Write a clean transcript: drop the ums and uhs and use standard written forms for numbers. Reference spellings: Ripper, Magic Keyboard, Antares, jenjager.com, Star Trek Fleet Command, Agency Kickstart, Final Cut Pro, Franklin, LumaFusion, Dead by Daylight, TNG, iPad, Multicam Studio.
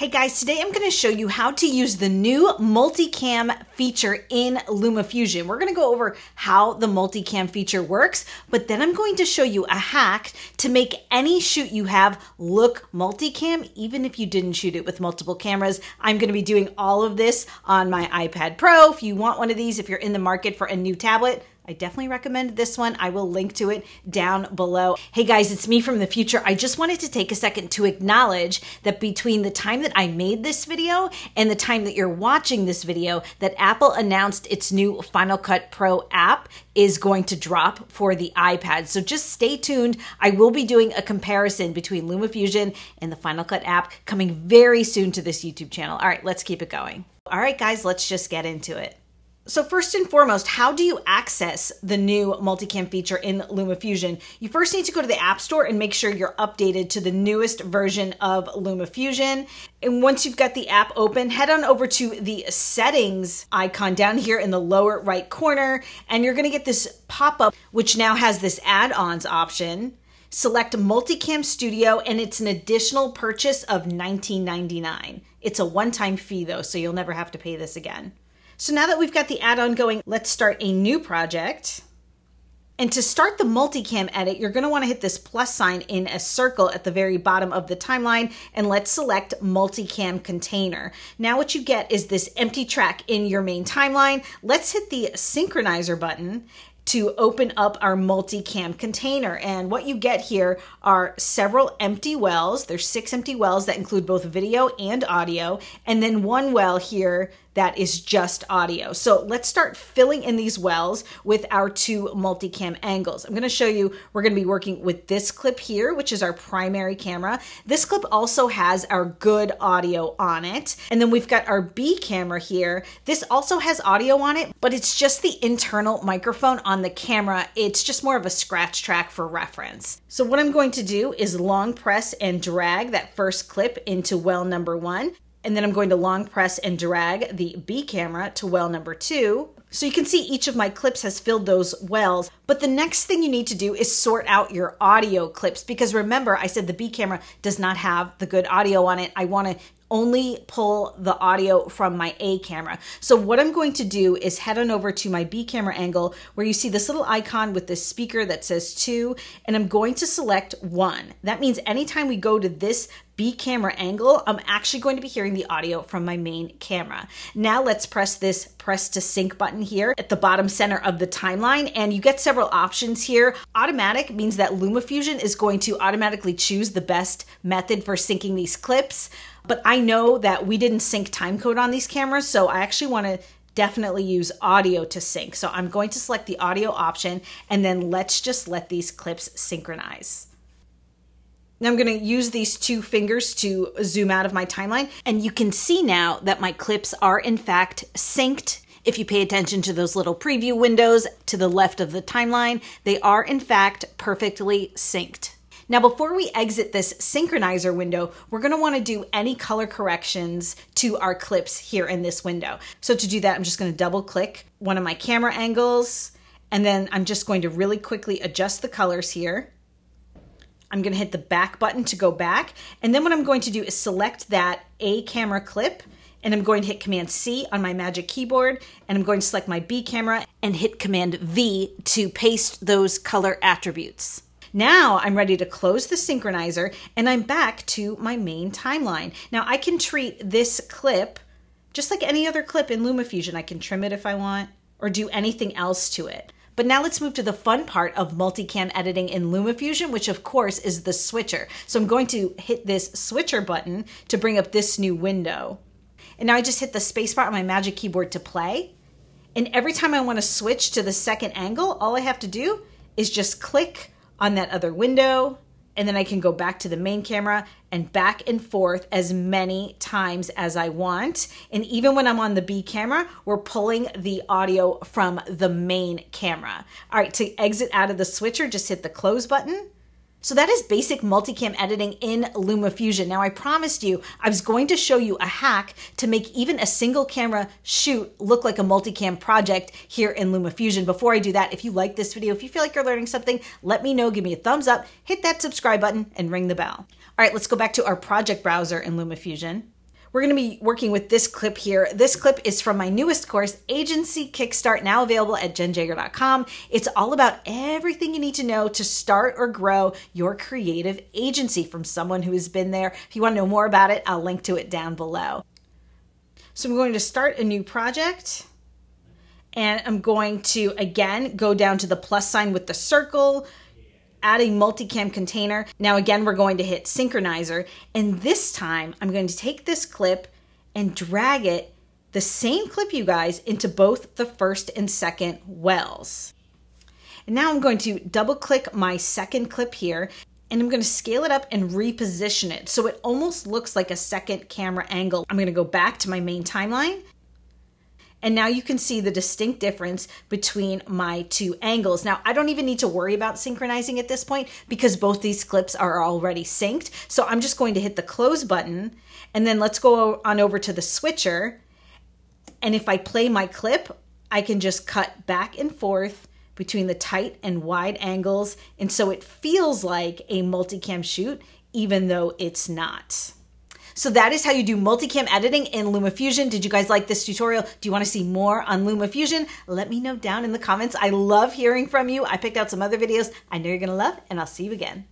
Hey guys, today I'm gonna show you how to use the new multicam feature in LumaFusion. We're gonna go over how the multicam feature works, but then I'm going to show you a hack to make any shoot you have look multicam, even if you didn't shoot it with multiple cameras. I'm gonna be doing all of this on my iPad Pro. If you want one of these, if you're in the market for a new tablet, I definitely recommend this one. I will link to it down below. Hey guys, it's me from the future. I just wanted to take a second to acknowledge that between the time that I made this video and the time that you're watching this video, that Apple announced its new Final Cut Pro app is going to drop for the iPad. So just stay tuned. I will be doing a comparison between LumaFusion and the Final Cut app coming very soon to this YouTube channel. All right, let's keep it going. All right guys, let's just get into it. So first and foremost, how do you access the new multicam feature in LumaFusion? You first need to go to the App Store and make sure you're updated to the newest version of LumaFusion. And once you've got the app open, head on over to the settings icon down here in the lower right corner, and you're gonna get this pop-up, which now has this add-ons option. Select Multicam Studio, and it's an additional purchase of $19.99. It's a one-time fee though, so you'll never have to pay this again. So now that we've got the add-on going, let's start a new project. And to start the multicam edit, you're gonna wanna hit this plus sign in a circle at the very bottom of the timeline, and let's select multicam container. Now what you get is this empty track in your main timeline. Let's hit the synchronizer button to open up our multicam container. And what you get here are several empty wells. There's 6 empty wells that include both video and audio, and then one well here that is just audio. So let's start filling in these wells with our 2 multicam angles. I'm gonna show you, we're gonna be working with this clip here, which is our primary camera. This clip also has our good audio on it. And then we've got our B camera here. This also has audio on it, but it's just the internal microphone on the camera. It's just more of a scratch track for reference. So what I'm going to do is long press and drag that first clip into well number 1. And then I'm going to long press and drag the B camera to well number 2. So you can see each of my clips has filled those wells, but the next thing you need to do is sort out your audio clips, because remember I said the B camera does not have the good audio on it. I want to only pull the audio from my A camera. So what I'm going to do is head on over to my B camera angle, where you see this little icon with this speaker that says 2, and I'm going to select 1. That means anytime we go to this B camera angle, I'm actually going to be hearing the audio from my main camera. Now let's press this press to sync button here at the bottom center of the timeline, and you get several options here. Automatic means that LumaFusion is going to automatically choose the best method for syncing these clips, but I know that we didn't sync timecode on these cameras, so I actually want to definitely use audio to sync. So I'm going to select the audio option, and then let's just let these clips synchronize. Now I'm gonna use these 2 fingers to zoom out of my timeline, and you can see now that my clips are in fact synced. If you pay attention to those little preview windows to the left of the timeline, they are in fact perfectly synced. Now, before we exit this synchronizer window, we're gonna wanna do any color corrections to our clips here in this window. So to do that, I'm just gonna double click one of my camera angles, and then I'm just going to really quickly adjust the colors here. I'm gonna hit the back button to go back. And then what I'm going to do is select that A camera clip, and I'm going to hit Command C on my Magic Keyboard, and I'm going to select my B camera and hit Command V to paste those color attributes. Now I'm ready to close the synchronizer, and I'm back to my main timeline. Now I can treat this clip just like any other clip in LumaFusion. I can trim it if I want or do anything else to it. But now let's move to the fun part of multicam editing in LumaFusion, which of course is the switcher. So I'm going to hit this switcher button to bring up this new window. And now I just hit the spacebar on my Magic Keyboard to play. And every time I want to switch to the second angle, all I have to do is just click on that other window, and then I can go back to the main camera and back and forth as many times as I want. And even when I'm on the B camera, we're pulling the audio from the main camera. All right, to exit out of the switcher, just hit the close button. So that is basic multicam editing in LumaFusion. Now I promised you I was going to show you a hack to make even a single camera shoot look like a multicam project here in LumaFusion. Before I do that, if you like this video, if you feel like you're learning something, let me know, give me a thumbs up, hit that subscribe button, and ring the bell. All right, let's go back to our project browser in LumaFusion. We're going to be working with this clip here. This clip is from my newest course, Agency Kickstart, now available at jenjager.com. It's all about everything you need to know to start or grow your creative agency from someone who has been there. If you want to know more about it, I'll link to it down below. So I'm going to start a new project, and I'm going to, again, go down to the plus sign with the circle, add a multicam container. Now again, we're going to hit synchronizer, and this time I'm going to take this clip and drag it, the same clip you guys, into both the first and second wells. And now I'm going to double click my second clip here, and I'm going to scale it up and reposition it so it almost looks like a second camera angle. I'm going to go back to my main timeline, and now you can see the distinct difference between my two angles. Now, I don't even need to worry about synchronizing at this point because both these clips are already synced. So I'm just going to hit the close button, and then let's go on over to the switcher. And if I play my clip, I can just cut back and forth between the tight and wide angles. And so it feels like a multicam shoot, even though it's not. So that is how you do multicam editing in LumaFusion. Did you guys like this tutorial? Do you want to see more on LumaFusion? Let me know down in the comments. I love hearing from you. I picked out some other videos I know you're going to love, and I'll see you again.